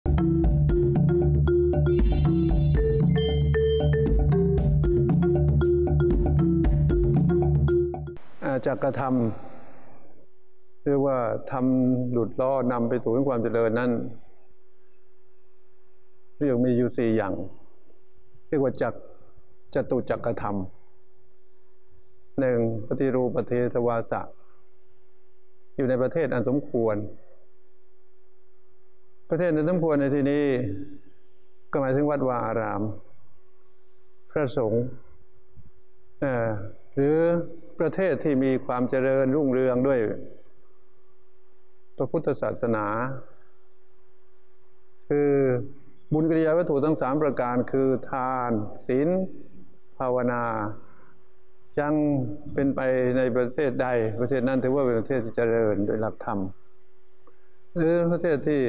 จักกระทำเรียกว่าทำหลุดล่อนำไปสู่ความเจริญนั้นเรียกมีอยู่4อย่างเรียกว่าจักจตุจักกระทำ 1. ปฏิรูปเทศวาสะอยู่ในประเทศอันสมควรประเทศอันสมควรในที่นี้ก็หมายถึงวัดวาอารามพระสงฆ์หรือประเทศที่มีความเจริญรุ่งเรืองด้วยพระพุทธศาสนาคือบุญกิริยาวัตถุทั้ง3ประการคือทานศีลภาวนายังเป็นไปในประเทศใดประเทศนั้นถือว่าเป็นประเทศที่เจริญโดยหลักธรรมหรือประเทศที่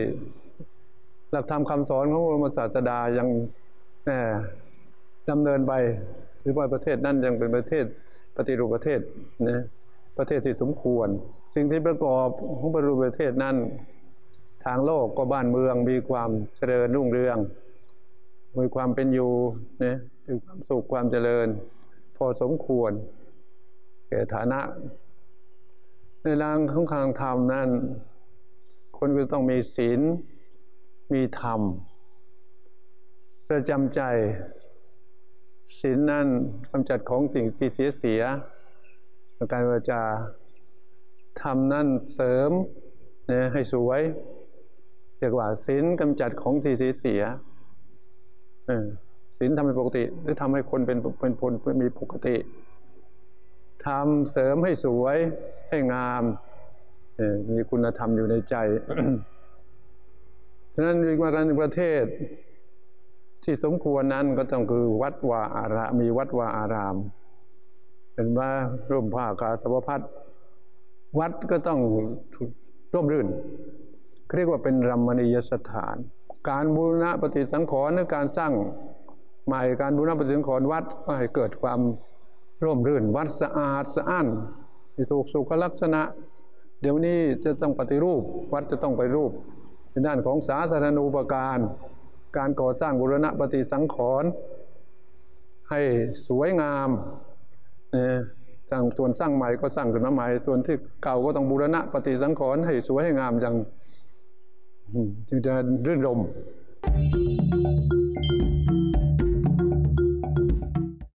หลักธรรมคำสอนของพระบรมศาสดายังดำเนินไปหรือว่าประเทศนั้นยังเป็นประเทศปฏิรูปประเทศนะประเทศที่สมควรสิ่งที่ประกอบของปฏิรูปประเทศนั้นทางโลกก็บ้านเมืองมีความเจริญรุ่งเรืองมีความเป็นอยู่นะมีความสุขความเจริญพอสมควรแก่ฐานะในทางของทางธรรมนั้นคนก็ต้องมีศีลมีธรรมประจำใจศีลนั่นกำจัดของสิ่งที่เสียการวาจาธรรมนั่นเสริมเนี่ยให้สวยเรียกว่าศีลกำจัดของที่เสียศีลทำให้ปกติหรือทำให้คนเป็นพลมีปกติธรรมเสริมให้สวยให้งามมีคุณธรรมอยู่ในใจ ฉะนั้นวิกว่าการประเทศที่สมควรนั้นก็ต้องคือวัดวาอารามมีวัดวาอารามเป็นว่าร่มผ้ากาสาวพัสวัดก็ต้องร่มรื่นเรียกว่าเป็นรัมณียสถานการบูรณะปฏิสังขรณ์หรือการสร้างใหม่การบูรณะปฏิสังขรณ์วัดก็ให้เกิดความร่มรื่นวัดสะอาดสะอ้านมีถูกสุขลักษณะเดี๋ยวนี้จะต้องปฏิรูปวัดจะต้องไปรูปในด้านของสาธารณูปการการก่อสร้างบูรณะปฏิสังขรณ์ให้สวยงามสร้างส่วนสร้างใหม่ก็สร้างขึ้นมาใหม่ส่วนที่เก่าก็ต้องบูรณะปฏิสังขรณ์ให้สวยให้งามอย่างจึงจะรื่นรมย์